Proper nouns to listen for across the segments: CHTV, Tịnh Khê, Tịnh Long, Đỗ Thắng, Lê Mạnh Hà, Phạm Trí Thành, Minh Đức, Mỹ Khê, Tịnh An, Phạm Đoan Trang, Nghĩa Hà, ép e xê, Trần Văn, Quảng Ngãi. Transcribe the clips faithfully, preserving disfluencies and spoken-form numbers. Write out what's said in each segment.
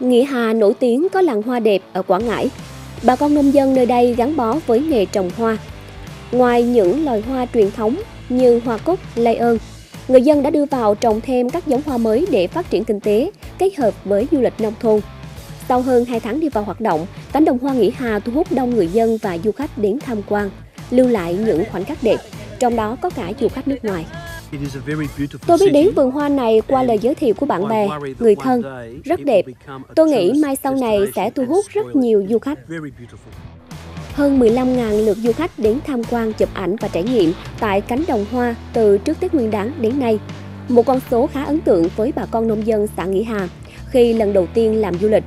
Nghĩa Hà nổi tiếng có làng hoa đẹp ở Quảng Ngãi. Bà con nông dân nơi đây gắn bó với nghề trồng hoa. Ngoài những loài hoa truyền thống như hoa cúc, lây ơn, người dân đã đưa vào trồng thêm các giống hoa mới để phát triển kinh tế, kết hợp với du lịch nông thôn. Sau hơn hai tháng đi vào hoạt động, cánh đồng hoa Nghĩa Hà thu hút đông người dân và du khách đến tham quan, lưu lại những khoảnh khắc đẹp, trong đó có cả du khách nước ngoài. Tôi biết đến vườn hoa này qua lời giới thiệu của bạn bè, người thân. Rất đẹp. Tôi nghĩ mai sau này sẽ thu hút rất nhiều du khách. Hơn mười lăm nghìn lượt du khách đến tham quan, chụp ảnh và trải nghiệm tại cánh đồng hoa từ trước Tết Nguyên Đán đến nay. Một con số khá ấn tượng với bà con nông dân xã Nghĩa Hà khi lần đầu tiên làm du lịch.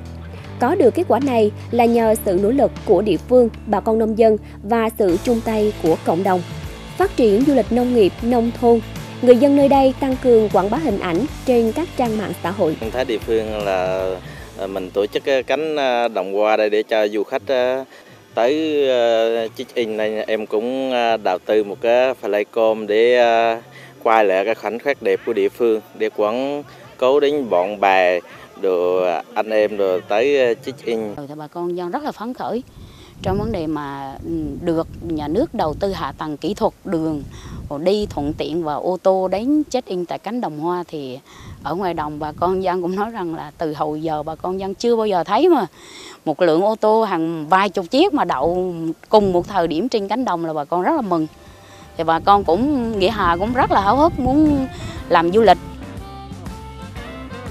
Có được kết quả này là nhờ sự nỗ lực của địa phương, bà con nông dân và sự chung tay của cộng đồng. Phát triển du lịch nông nghiệp, nông thôn, người dân nơi đây tăng cường quảng bá hình ảnh trên các trang mạng xã hội. Mình thấy địa phương là mình tổ chức cánh đồng hoa đây để cho du khách tới check-in, nên em cũng đầu tư một cái flycam để quay lại cái khoảnh khắc đẹp của địa phương để quảng cố đến bọn bè, rồi anh em rồi tới check-in. Bà con dân rất là phấn khởi trong vấn đề mà được nhà nước đầu tư hạ tầng kỹ thuật đường, đi thuận tiện và ô tô đến check-in tại cánh đồng hoa. Thì ở ngoài đồng bà con dân cũng nói rằng là từ hồi giờ bà con dân chưa bao giờ thấy mà một lượng ô tô hàng vài chục chiếc mà đậu cùng một thời điểm trên cánh đồng, là bà con rất là mừng. Thì bà con cũng, Nghĩa Hà cũng rất là háo hức muốn làm du lịch.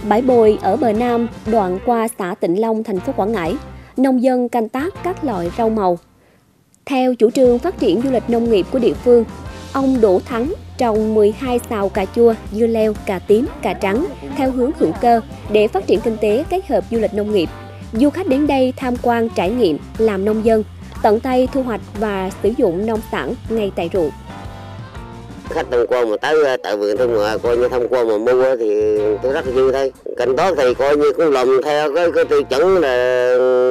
Bãi bồi ở bờ nam đoạn qua xã Tịnh Long, thành phố Quảng Ngãi, nông dân canh tác các loại rau màu. Theo chủ trương phát triển du lịch nông nghiệp của địa phương, ông Đỗ Thắng trồng mười hai sào cà chua, dưa leo, cà tím, cà trắng theo hướng hữu cơ để phát triển kinh tế kết hợp du lịch nông nghiệp. Du khách đến đây tham quan, trải nghiệm, làm nông dân, tận tay thu hoạch và sử dụng nông sản ngay tại ruộng. Khách tham quan mà tới tại vườn thương mà coi như tham quan mà mua thì tôi rất là vui thôi. Canh tác thì coi như cũng lòng theo cái, cái tiêu chuẩn là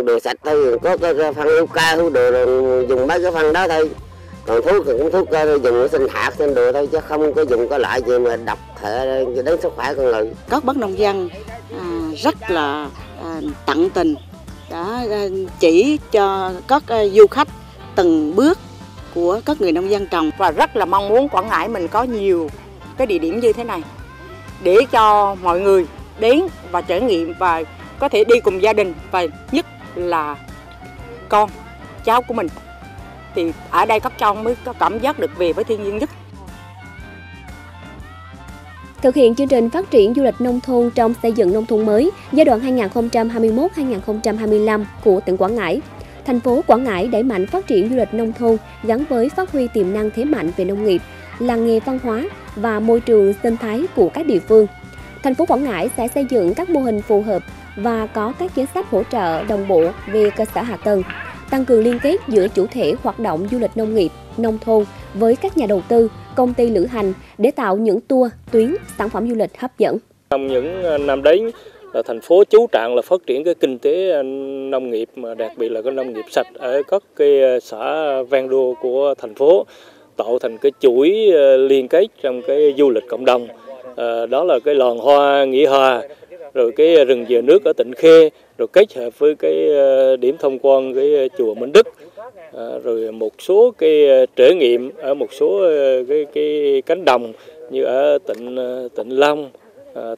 đồ sạch thôi, có cái phân hữu cơ hữu đồ rồi dùng mấy cái phân đó thôi. Còn thuốc thì cũng thuốc dùng sinh hạt sinh đồ thôi, chứ không có dùng có loại gì mà độc hại đến sức khỏe con người. Các bác nông dân à, rất là à, tận tình đã chỉ cho các à, du khách từng bước của các người nông dân trồng, và rất là mong muốn Quảng Ngãi mình có nhiều cái địa điểm như thế này để cho mọi người đến và trải nghiệm và có thể đi cùng gia đình, và nhất là con cháu của mình thì ở đây các cháu mới có cảm giác được về với thiên nhiên nhất. Thực hiện chương trình phát triển du lịch nông thôn trong xây dựng nông thôn mới giai đoạn hai nghìn không trăm hai mươi mốt đến hai nghìn không trăm hai mươi lăm của tỉnh Quảng Ngãi, thành phố Quảng Ngãi đẩy mạnh phát triển du lịch nông thôn gắn với phát huy tiềm năng thế mạnh về nông nghiệp, làng nghề văn hóa và môi trường sinh thái của các địa phương. Thành phố Quảng Ngãi sẽ xây dựng các mô hình phù hợp và có các chính sách hỗ trợ đồng bộ về cơ sở hạ tầng, tăng cường liên kết giữa chủ thể hoạt động du lịch nông nghiệp, nông thôn với các nhà đầu tư, công ty lữ hành để tạo những tour, tuyến, sản phẩm du lịch hấp dẫn. Trong những năm đấy, thành phố chú trọng là phát triển cái kinh tế nông nghiệp, mà đặc biệt là cái nông nghiệp sạch ở các cái xã ven đô của thành phố, tạo thành cái chuỗi liên kết trong cái du lịch cộng đồng. Đó là cái làng hoa Nghĩa Hà, rồi cái rừng dừa nước ở Tịnh Khê, rồi kết hợp với cái điểm tham quan cái chùa Minh Đức, rồi một số cái trải nghiệm ở một số cái, cái cánh đồng như ở Tịnh Tịnh Long,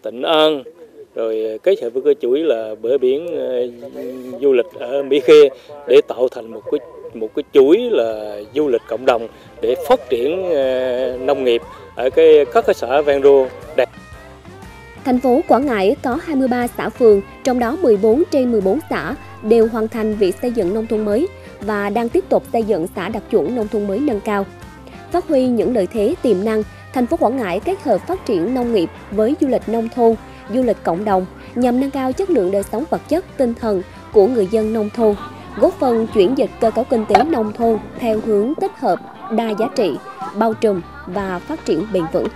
Tịnh An, rồi kết hợp với cái chuỗi là bờ biển du lịch ở Mỹ Khê để tạo thành một cái một cái chuỗi là du lịch cộng đồng để phát triển nông nghiệp ở cái các cái xã ven đô. Thành phố Quảng Ngãi có hai mươi ba xã phường, trong đó mười bốn trên mười bốn xã đều hoàn thành việc xây dựng nông thôn mới và đang tiếp tục xây dựng xã đạt chuẩn nông thôn mới nâng cao. Phát huy những lợi thế tiềm năng, thành phố Quảng Ngãi kết hợp phát triển nông nghiệp với du lịch nông thôn, du lịch cộng đồng nhằm nâng cao chất lượng đời sống vật chất, tinh thần của người dân nông thôn, góp phần chuyển dịch cơ cấu kinh tế nông thôn theo hướng tích hợp, đa giá trị, bao trùm và phát triển bền vững.